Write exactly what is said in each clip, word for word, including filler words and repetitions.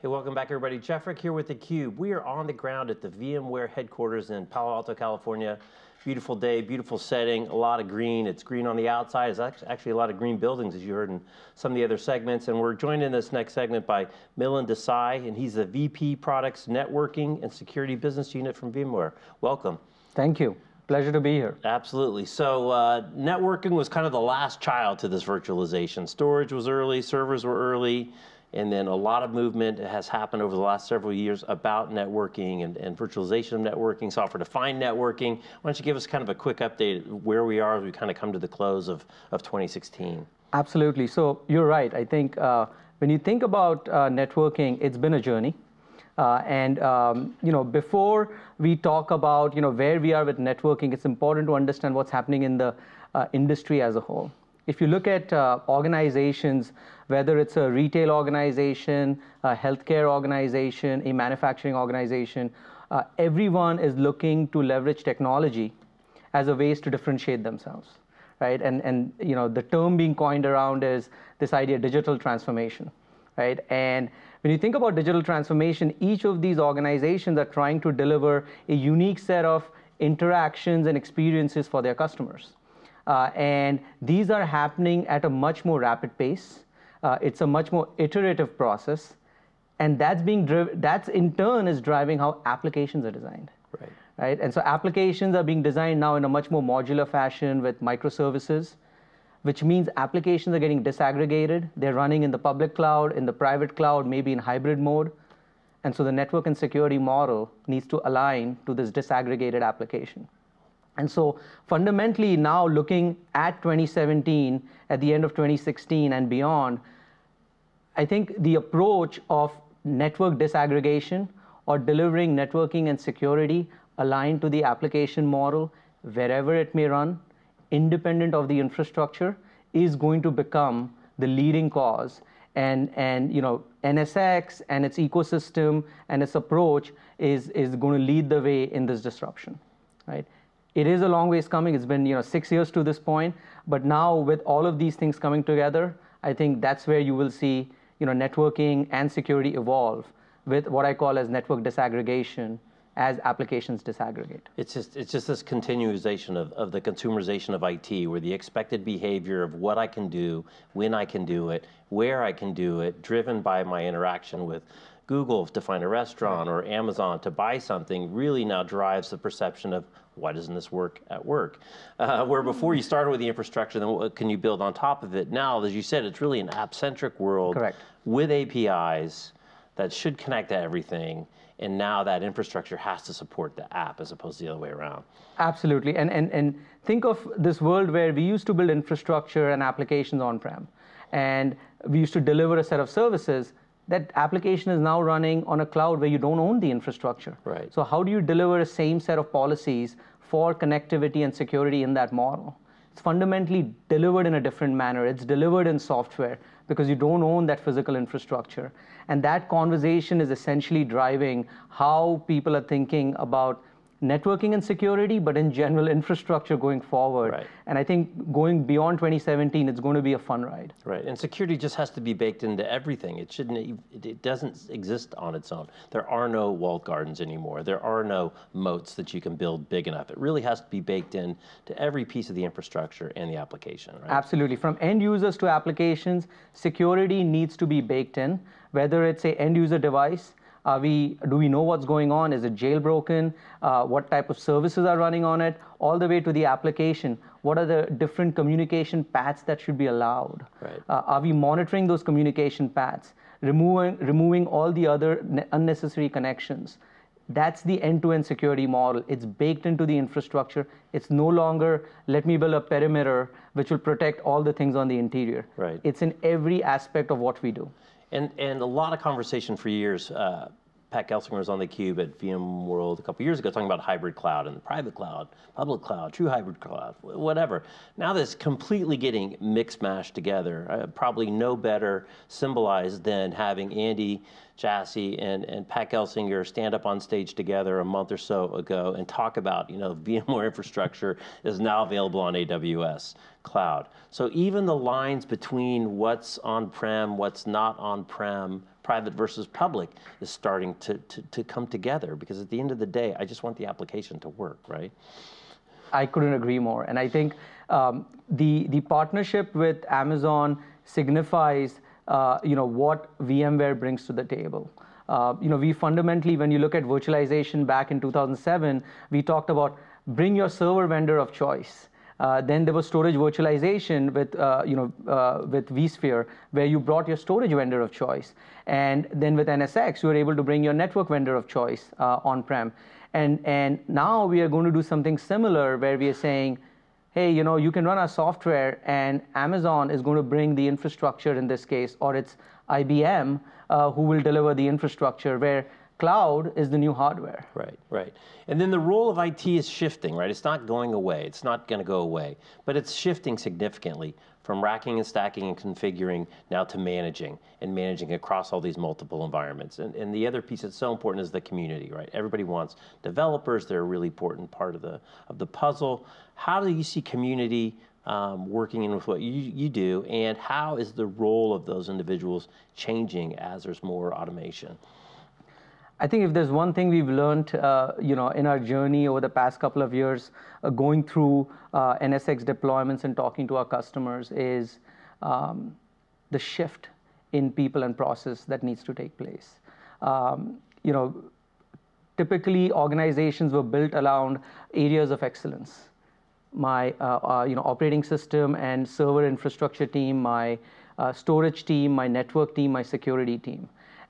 Hey, welcome back everybody. Jeff Frick here with theCUBE. We are on the ground at the VMware headquarters in Palo Alto, California. Beautiful day, beautiful setting, a lot of green. It's green on the outside. It's actually a lot of green buildings, as you heard in some of the other segments. And we're joined in this next segment by Milin Desai, and he's the V P Products, Networking, and Security Business Unit from VMware. Welcome. Thank you. Pleasure to be here. Absolutely. So uh, networking was kind of the last child to this virtualization. Storage was early, servers were early. And then a lot of movement has happened over the last several years about networking and, and virtualization of networking, software-defined networking. Why don't you give us kind of a quick update where we are as we kind of come to the close of, of twenty sixteen? Absolutely. So you're right. I think uh, when you think about uh, networking, it's been a journey. Uh, and um, you know, before we talk about you know where we are with networking, it's important to understand what's happening in the uh, industry as a whole. If you look at uh, organizations, whether it's a retail organization, a healthcare organization, a manufacturing organization, uh, everyone is looking to leverage technology as a ways to differentiate themselves, right? And, and you know, the term being coined around is this idea of digital transformation, right? And when you think about digital transformation, each of these organizations are trying to deliver a unique set of interactions and experiences for their customers. Uh, and these are happening at a much more rapid pace. Uh, it's a much more iterative process, and that's being driv- that's in turn is driving how applications are designed. Right. Right. And so applications are being designed now in a much more modular fashion with microservices, which means applications are getting disaggregated. They're running in the public cloud, in the private cloud, maybe in hybrid mode. And so the network and security model needs to align to this disaggregated application. And so fundamentally now looking at twenty seventeen, at the end of twenty sixteen and beyond, I think the approach of network disaggregation or delivering networking and security aligned to the application model, wherever it may run, independent of the infrastructure, is going to become the leading cause. And, and you know, N S X and its ecosystem and its approach is, is going to lead the way in this disruption, right? It is a long ways coming. It's been you know six years to this point, but now with all of these things coming together, I think that's where you will see you know networking and security evolve with what I call as network disaggregation as applications disaggregate. It's just it's just this continuization of, of the consumerization of I T, where the expected behavior of what I can do, when I can do it, where I can do it, driven by my interaction with Google to find a restaurant or Amazon to buy something, really now drives the perception of why doesn't this work at work? Uh, where before you started with the infrastructure, then what can you build on top of it? Now, as you said, it's really an app-centric world. Correct. With A P Is that should connect to everything, and now that infrastructure has to support the app as opposed to the other way around. Absolutely, and, and, and think of this world where we used to build infrastructure and applications on-prem, and we used to deliver a set of services. That application is now running on a cloud where you don't own the infrastructure. Right. So how do you deliver the same set of policies for connectivity and security in that model? It's fundamentally delivered in a different manner. It's delivered in software because you don't own that physical infrastructure. And that conversation is essentially driving how people are thinking about networking and security, but in general infrastructure going forward. Right. And I think going beyond twenty seventeen, it's going to be a fun ride. Right, and security just has to be baked into everything. It shouldn't, it doesn't exist on its own. There are no walled gardens anymore. There are no moats that you can build big enough. It really has to be baked in to every piece of the infrastructure and the application, right? Absolutely, from end users to applications, security needs to be baked in, whether it's an end user device. Are we, do we know what's going on? Is it jailbroken? Uh, what type of services are running on it? All the way to the application. What are the different communication paths that should be allowed? Right. Uh, are we monitoring those communication paths? Removing, removing all the other unnecessary connections. That's the end-to-end security model. It's baked into the infrastructure. It's no longer, let me build a perimeter which will protect all the things on the interior. Right. It's in every aspect of what we do. And, and a lot of conversation for years. Uh, Pat Gelsinger was on theCUBE at VMworld a couple years ago talking about hybrid cloud and the private cloud, public cloud, true hybrid cloud, whatever. Now that's completely getting mixed mashed together. Uh, probably no better symbolized than having Andy Jassy and, and Pat Gelsinger stand up on stage together a month or so ago and talk about, you know, VMware infrastructure is now available on A W S. Cloud. So even the lines between what's on-prem, what's not on-prem, private versus public is starting to, to, to come together, because at the end of the day, I just want the application to work, right? I couldn't agree more. And I think um, the, the partnership with Amazon signifies uh, you know, what VMware brings to the table. Uh, you know, we fundamentally, when you look at virtualization back in two thousand seven, we talked about bring your server vendor of choice. Uh, then there was storage virtualization with, uh, you know, uh, with vSphere, where you brought your storage vendor of choice. And then with N S X, you were able to bring your network vendor of choice uh, on-prem. And, and now we are going to do something similar, where we are saying, hey, you know, you can run our software, and Amazon is going to bring the infrastructure in this case, or it's I B M uh, who will deliver the infrastructure, where cloud is the new hardware. Right, right. And then the role of I T is shifting, right? It's not going away. It's not going to go away. But it's shifting significantly from racking and stacking and configuring now to managing, and managing across all these multiple environments. And, and the other piece that's so important is the community, right? Everybody wants developers. They're a really important part of the, of the puzzle. How do you see community Um, working in with what you, you do, and how is the role of those individuals changing as there's more automation? I think if there's one thing we've learned uh, you know, in our journey over the past couple of years, uh, going through uh, N S X deployments and talking to our customers, is um, the shift in people and process that needs to take place. Um, you know, typically organizations were built around areas of excellence. My uh, uh, you know, operating system and server infrastructure team, my uh, storage team, my network team, my security team.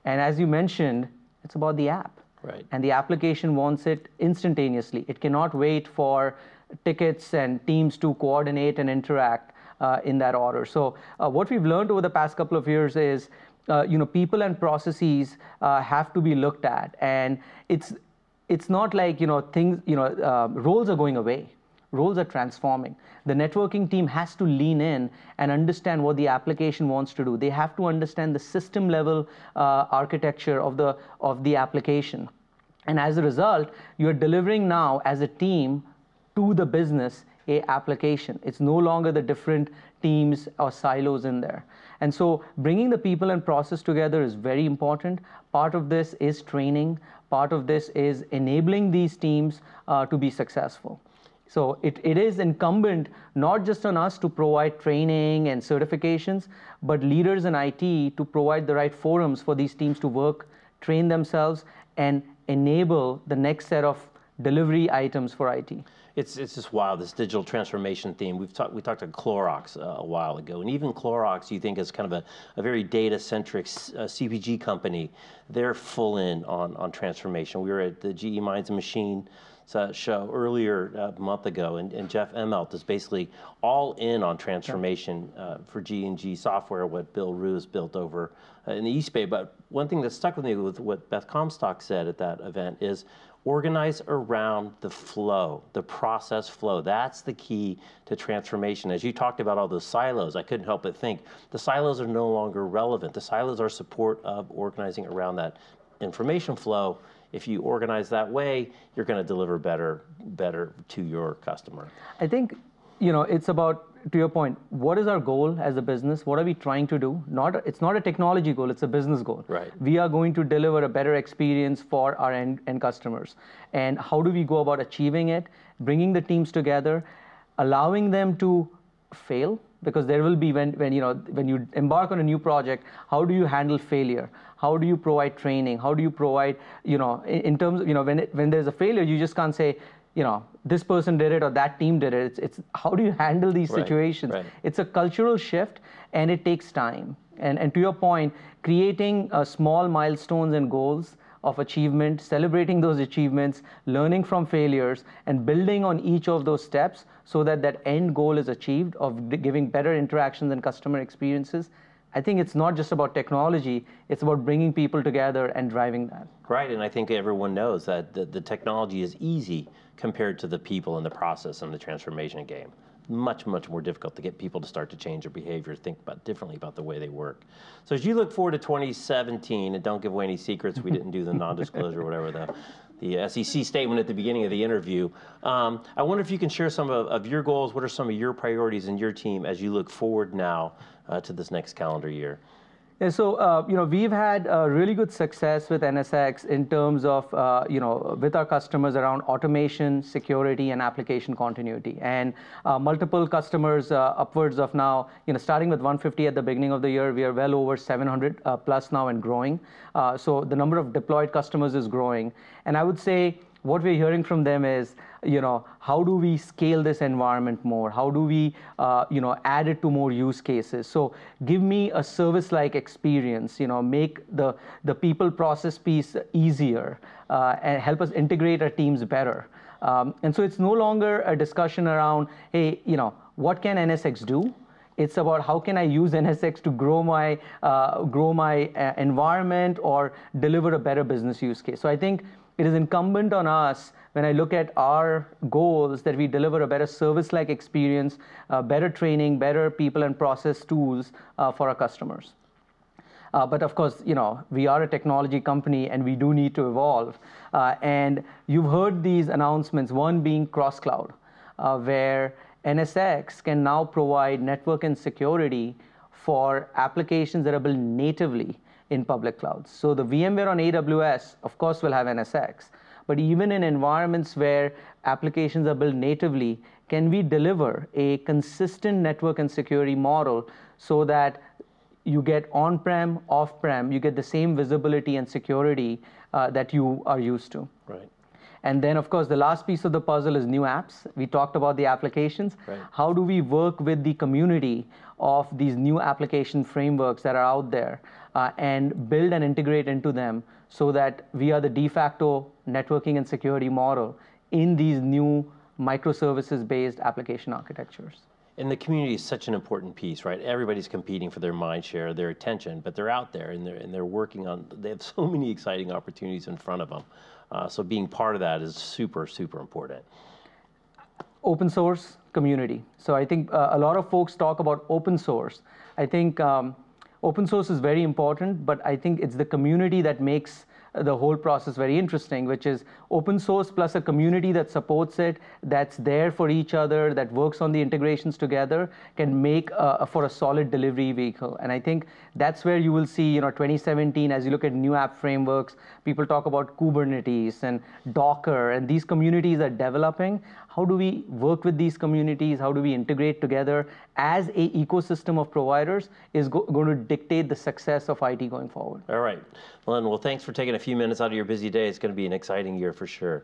And as you mentioned, it's about the app. Right. And the application wants it instantaneously. It cannot wait for tickets and teams to coordinate and interact uh, in that order. So uh, what we've learned over the past couple of years is uh, you know, people and processes uh, have to be looked at. And it's, it's not like you know, things, you know, uh, roles are going away. Roles are transforming. The networking team has to lean in and understand what the application wants to do. They have to understand the system level uh, architecture of the, of the application. And as a result, you're delivering now as a team to the business a application. It's no longer the different teams or silos in there. And so bringing the people and process together is very important. Part of this is training. Part of this is enabling these teams uh, to be successful. So it, it is incumbent not just on us to provide training and certifications, but leaders in I T to provide the right forums for these teams to work, train themselves, and enable the next set of delivery items for I T. It's, it's just wild, this digital transformation theme. We've talked, we talked to Clorox uh, a while ago, and even Clorox, you think, is kind of a, a very data-centric uh, C P G company. They're full in on, on transformation. We were at the G E Minds and Machine show earlier uh, a month ago, and, and Jeff Immelt is basically all in on transformation uh, for G and G software, what Bill Rue has built over uh, in the East Bay. But one thing that stuck with me with what Beth Comstock said at that event is organize around the flow, the process flow. That's the key to transformation. As you talked about all those silos, I couldn't help but think the silos are no longer relevant. The silos are support of organizing around that information flow. If you organize that way, you're going to deliver better, better to your customer. I think, you know, it's about, to your point, what is our goal as a business? What are we trying to do? Not, it's not a technology goal, it's a business goal. Right. We are going to deliver a better experience for our end, end customers. And how do we go about achieving it? Bringing the teams together, allowing them to fail, because there will be, when, when, you know, when you embark on a new project, how do you handle failure? How do you provide training? How do you provide, you know, in, in terms of, you know, when, it, when there's a failure, you just can't say, you know, this person did it or that team did it. It's, it's how do you handle these right, situations? Right. It's a cultural shift, and it takes time. And, and to your point, creating uh, small milestones and goals of achievement, celebrating those achievements, learning from failures, and building on each of those steps so that that end goal is achieved of giving better interactions and customer experiences. I think it's not just about technology, it's about bringing people together and driving that. Right, and I think everyone knows that the, the technology is easy compared to the people and the process and the transformation game. Much, much more difficult to get people to start to change their behavior, think about differently about the way they work. So as you look forward to twenty seventeen, and don't give away any secrets, we didn't do the non-disclosure, whatever, the, the S E C statement at the beginning of the interview. Um, I wonder if you can share some of, of your goals. What are some of your priorities in your team as you look forward now uh, to this next calendar year? Yeah, so uh, you know, we've had uh, really good success with N S X in terms of uh, you know, with our customers around automation, security, and application continuity. And uh, multiple customers, uh, upwards of now, you know, starting with one fifty at the beginning of the year, we are well over seven hundred uh, plus now and growing. Uh, so the number of deployed customers is growing, and I would say, what we're hearing from them is, you know, how do we scale this environment more? How do we, uh, you know, add it to more use cases? So give me a service-like experience, you know, make the, the people process piece easier uh, and help us integrate our teams better. Um, and so it's no longer a discussion around, hey, you know, what can N S X do? It's about how can I use N S X to grow my, uh, grow my uh, environment or deliver a better business use case. So I think it is incumbent on us, when I look at our goals, that we deliver a better service-like experience, uh, better training, better people and process tools uh, for our customers. Uh, but of course, you know, we are a technology company and we do need to evolve. Uh, and you've heard these announcements, one being cross-cloud, uh, where N S X can now provide network and security for applications that are built natively in public clouds. So the VMware on A W S, of course, will have N S X. But even in environments where applications are built natively, can we deliver a consistent network and security model so that you get on-prem, off-prem, you get the same visibility and security uh, that you are used to. Right. And then, of course, the last piece of the puzzle is new apps. We talked about the applications. Right. How do we work with the community of these new application frameworks that are out there uh, and build and integrate into them so that we are the de facto networking and security model in these new microservices-based application architectures? And the community is such an important piece, right? Everybody's competing for their mind share, their attention, but they're out there and they're, and they're working on, they have so many exciting opportunities in front of them. Uh, so being part of that is super, super important. Open source, community. So I think uh, a lot of folks talk about open source. I think um, open source is very important, but I think it's the community that makes the whole process very interesting, which is open source plus a community that supports it, that's there for each other, that works on the integrations together, can make a, for a solid delivery vehicle. And I think that's where you will see, you know, twenty seventeen, as you look at new app frameworks, people talk about Kubernetes and Docker, and these communities are developing. How do we work with these communities? How do we integrate together as a ecosystem of providers is go going to dictate the success of I T going forward. All right, Milin, well, thanks for taking a few minutes out of your busy day. It's going to be an exciting year for sure.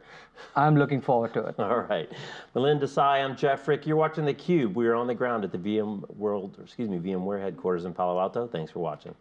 I'm looking forward to it. All right, Milin Desai, I'm Jeff Frick. You're watching theCUBE. We are on the ground at the VMworld, or excuse me, VMware headquarters in Palo Alto. Thanks for watching.